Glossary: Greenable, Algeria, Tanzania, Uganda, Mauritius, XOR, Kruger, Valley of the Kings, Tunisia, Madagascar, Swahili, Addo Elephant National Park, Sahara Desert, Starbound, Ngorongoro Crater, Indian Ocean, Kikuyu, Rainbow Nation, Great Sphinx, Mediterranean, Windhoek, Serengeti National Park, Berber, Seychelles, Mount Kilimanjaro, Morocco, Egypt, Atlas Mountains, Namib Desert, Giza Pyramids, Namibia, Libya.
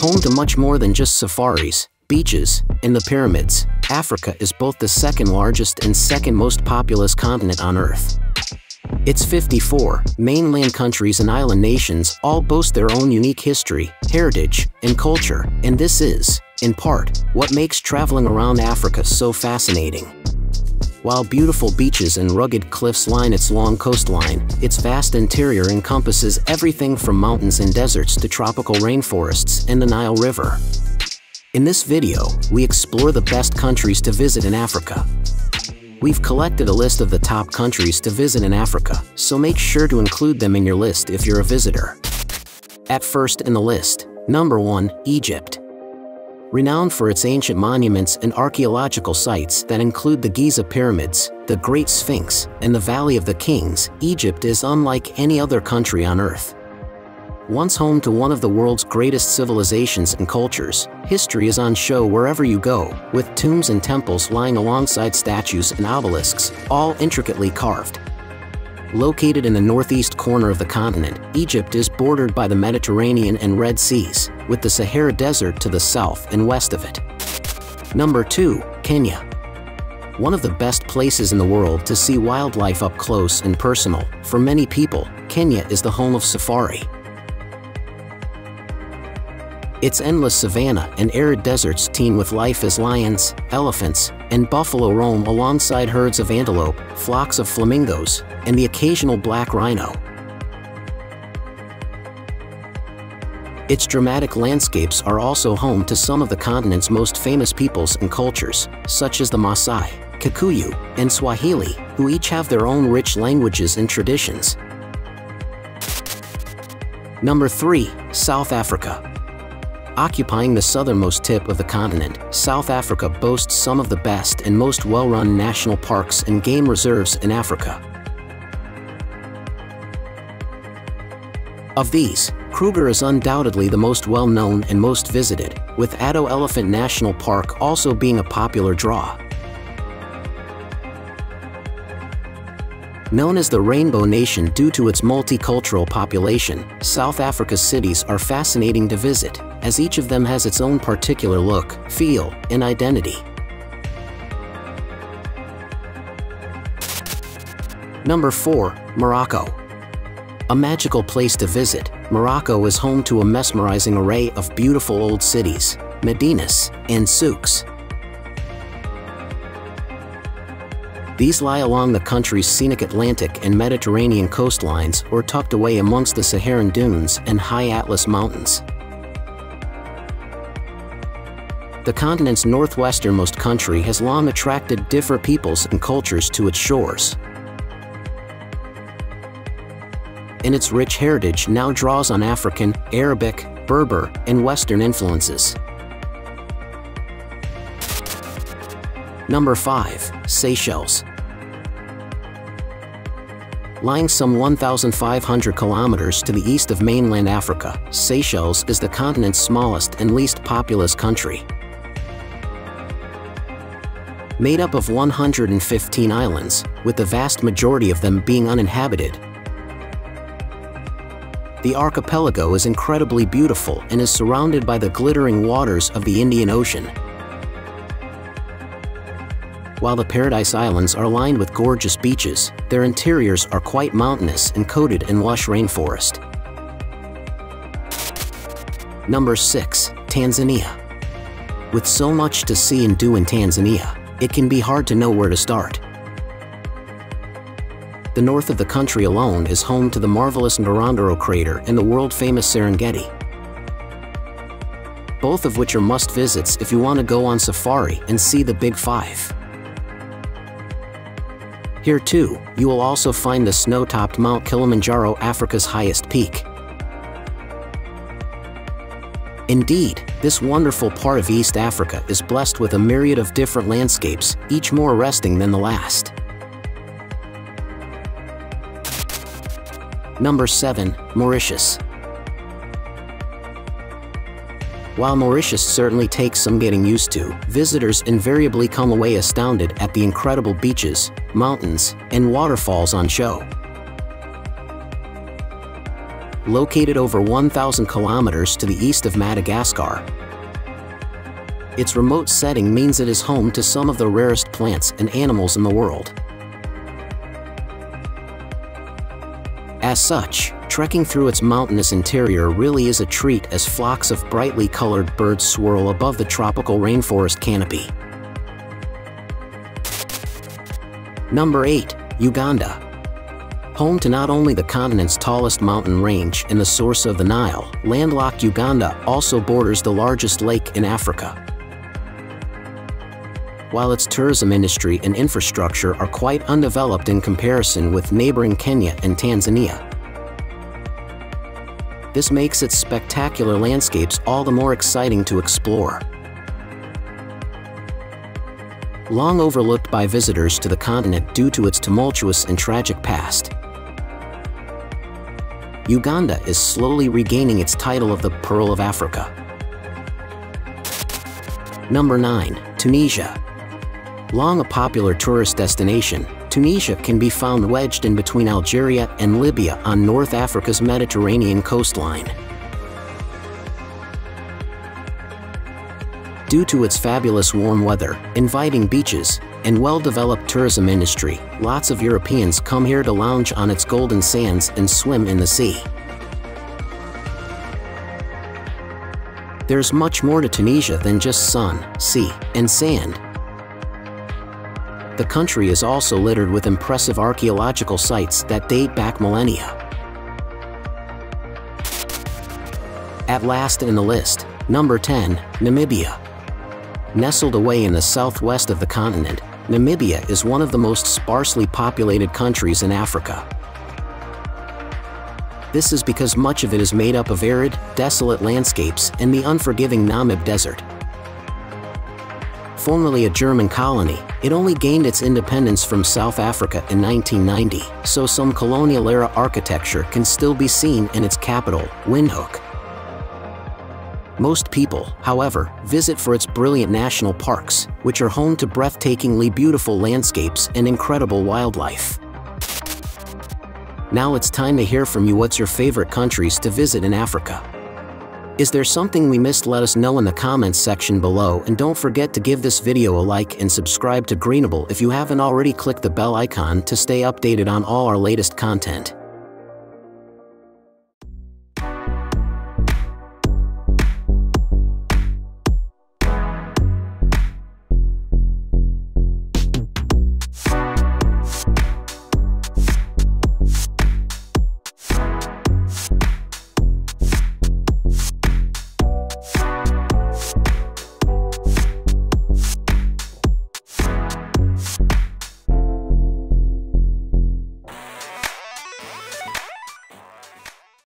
It's home to much more than just safaris, beaches, and the pyramids. Africa is both the second largest and second most populous continent on Earth. Its 54 mainland countries and island nations all boast their own unique history, heritage, and culture, and this is, in part, what makes traveling around Africa so fascinating. While beautiful beaches and rugged cliffs line its long coastline, its vast interior encompasses everything from mountains and deserts to tropical rainforests and the Nile River. In this video, we explore the best countries to visit in Africa. We've collected a list of the top countries to visit in Africa, so make sure to include them in your list if you're a visitor. At first in the list, number 1, Egypt. Renowned for its ancient monuments and archaeological sites that include the Giza Pyramids, the Great Sphinx, and the Valley of the Kings, Egypt is unlike any other country on Earth. Once home to one of the world's greatest civilizations and cultures, history is on show wherever you go, with tombs and temples lying alongside statues and obelisks, all intricately carved. Located in the northeast corner of the continent, Egypt is bordered by the Mediterranean and Red Seas, with the Sahara Desert to the south and west of it. Number 2, Kenya. One of the best places in the world to see wildlife up close and personal, for many people, Kenya is the home of safari. Its endless savanna and arid deserts teem with life as lions, elephants, and buffalo roam alongside herds of antelope, flocks of flamingos, and the occasional black rhino. Its dramatic landscapes are also home to some of the continent's most famous peoples and cultures, such as the Maasai, Kikuyu, and Swahili, who each have their own rich languages and traditions. Number 3, South Africa. Occupying the southernmost tip of the continent, South Africa boasts some of the best and most well-run national parks and game reserves in Africa. Of these, Kruger is undoubtedly the most well-known and most visited, with Addo Elephant National Park also being a popular draw. Known as the Rainbow Nation due to its multicultural population, South Africa's cities are fascinating to visit, as each of them has its own particular look, feel, and identity. Number 4, Morocco. A magical place to visit, Morocco is home to a mesmerizing array of beautiful old cities, medinas, and souks. These lie along the country's scenic Atlantic and Mediterranean coastlines or tucked away amongst the Saharan dunes and high Atlas Mountains. The continent's northwesternmost country has long attracted different peoples and cultures to its shores, and its rich heritage now draws on African, Arabic, Berber, and Western influences. Number 5, Seychelles. Lying some 1,500 kilometers to the east of mainland Africa, Seychelles is the continent's smallest and least populous country. Made up of 115 islands, with the vast majority of them being uninhabited, the archipelago is incredibly beautiful and is surrounded by the glittering waters of the Indian Ocean, while the Paradise Islands are lined with gorgeous beaches, their interiors are quite mountainous and coated in lush rainforest. Number 6, Tanzania. With so much to see and do in Tanzania, it can be hard to know where to start. The north of the country alone is home to the marvelous Ngorongoro Crater and the world-famous Serengeti, both of which are must-visits if you want to go on safari and see the Big Five. Here too, you will also find the snow-topped Mount Kilimanjaro, Africa's highest peak. Indeed, this wonderful part of East Africa is blessed with a myriad of different landscapes, each more arresting than the last. Number 7, Mauritius. While Mauritius certainly takes some getting used to, visitors invariably come away astounded at the incredible beaches, mountains, and waterfalls on show. located over 1,000 kilometers to the east of Madagascar. Its remote setting means it is home to some of the rarest plants and animals in the world. As such, trekking through its mountainous interior really is a treat as flocks of brightly colored birds swirl above the tropical rainforest canopy. Number 8. Uganda. Home to not only the continent's tallest mountain range and the source of the Nile, landlocked Uganda also borders the largest lake in Africa. While its tourism industry and infrastructure are quite undeveloped in comparison with neighboring Kenya and Tanzania, this makes its spectacular landscapes all the more exciting to explore. Long overlooked by visitors to the continent due to its tumultuous and tragic past, Uganda is slowly regaining its title of the Pearl of Africa. Number 9. Tunisia. Long a popular tourist destination, Tunisia can be found wedged in between Algeria and Libya on North Africa's Mediterranean coastline. Due to its fabulous warm weather, inviting beaches, and well-developed tourism industry, lots of Europeans come here to lounge on its golden sands and swim in the sea. There's much more to Tunisia than just sun, sea, and sand. The country is also littered with impressive archaeological sites that date back millennia. At last in the list, number 10, Namibia. Nestled away in the southwest of the continent, Namibia is one of the most sparsely populated countries in Africa. This is because much of it is made up of arid, desolate landscapes and the unforgiving Namib Desert. Formerly a German colony, it only gained its independence from South Africa in 1990, so some colonial-era architecture can still be seen in its capital, Windhoek. Most people, however, visit for its brilliant national parks, which are home to breathtakingly beautiful landscapes and incredible wildlife. Now it's time to hear from you. What's your favorite countries to visit in Africa? Is there something we missed? Let us know in the comments section below, and don't forget to give this video a like and subscribe to Greenable if you haven't already. Click the bell icon to stay updated on all our latest content.